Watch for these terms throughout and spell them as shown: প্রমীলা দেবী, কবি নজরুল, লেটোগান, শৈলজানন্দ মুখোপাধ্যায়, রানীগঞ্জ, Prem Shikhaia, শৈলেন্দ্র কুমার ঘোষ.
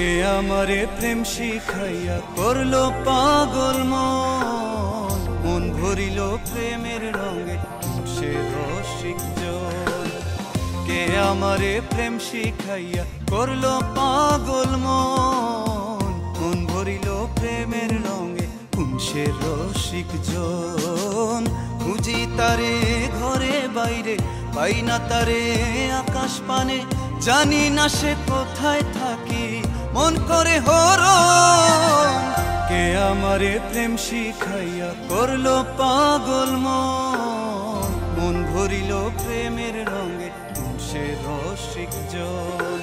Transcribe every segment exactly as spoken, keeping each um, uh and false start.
के आमारे प्रेम शिखाइया करलो पागल मन मन भरिलो प्रेमेर रंगे से रसिक जल के आमारे प्रेम शिखाइया करलो पागल मन मन भरिलो प्रेमेर रंगे से रसिक जल খুঁজি তারে ঘরে বাইরে পাই না তারে আকাশ পানে জানি না সে কোথায় থাকি মন করে হরণ কে আমারে প্রেম শিখাইয়া করলো পাগল মন মন ভরিল প্রেমের রঙে সে রসিক জল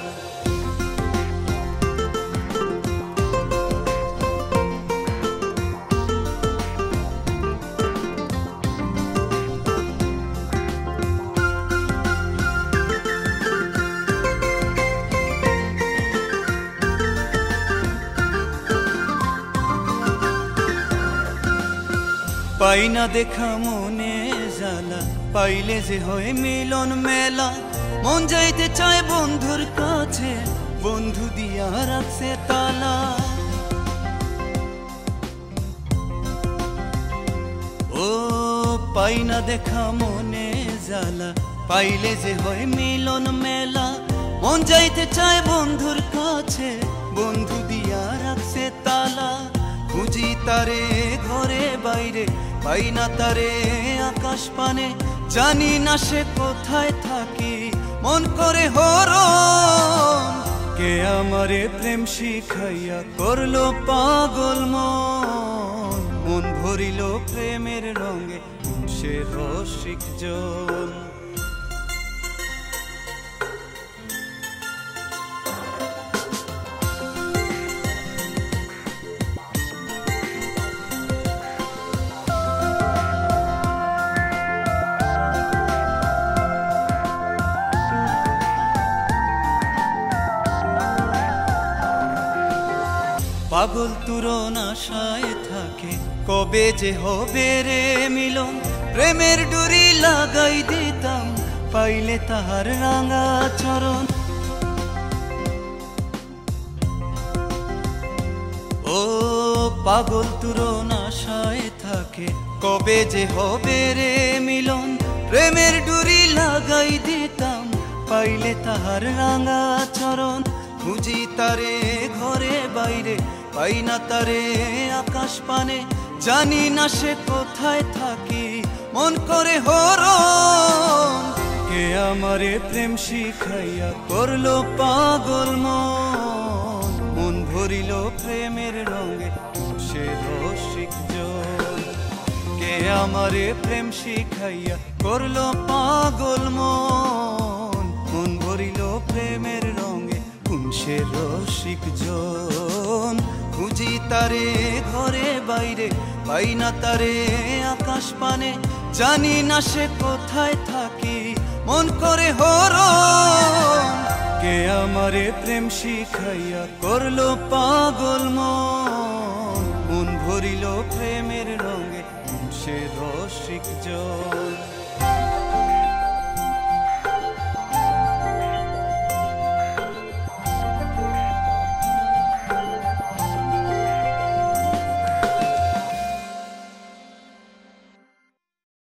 पाई ना देखा मने जाला पाइले जे होय मिलन मेला मन जाइते चाय बंधुर काछे बंधु दिया राखछे ताला ओ पाई ना देखा मने जाला पाइले जे होय मिलन मेला मन जाइते चाय बंधुर काछे बंधु दिया राखछे ताला খুঁজি তারে ঘরে বাইরে পাই না তারে আকাশ পানে জানি না সে কোথায় থাকি মন করে হরণ কে আমারে প্রেম শিখাইয়া করলো পাগল মন মন ভরিল প্রেমের রঙে সে রসিক জল পাগল তুরন আশায় থাকে কবে যে হবে রে মিলন প্রেমের ডুরি লাগাই দিতাম পাইলে তাহার রাঙা চরণ ও পাগল তুরন আশায় থাকে কবে যে হবে রে মিলন প্রেমের ডুরি লাগাই দিতাম পাইলে তাহার রাঙা চরণ খুঁজি তারে ঘরে বাইরে পাই না তারে আকাশ পানে জানি না সে কোথায় থাকি মন করে হরণ কে আমারে প্রেম শিখাইয়া করলো পাগল মন মন ভরিল প্রেমের রঙে সে রসিক জল কে আমারে প্রেম শিখাইয়া করলো পাগল মন মন ভরিল প্রেমের রঙে সে রসিক জল খুঁজি তারে ঘরে বাইরে পাই না তারে আকাশ পানে জানি না সে কোথায় থাকি মন করে হরণ কে আমারে প্রেম শিখাইয়া করলো পাগল মন মন ভরিল প্রেমের রঙে সে রসিক জল।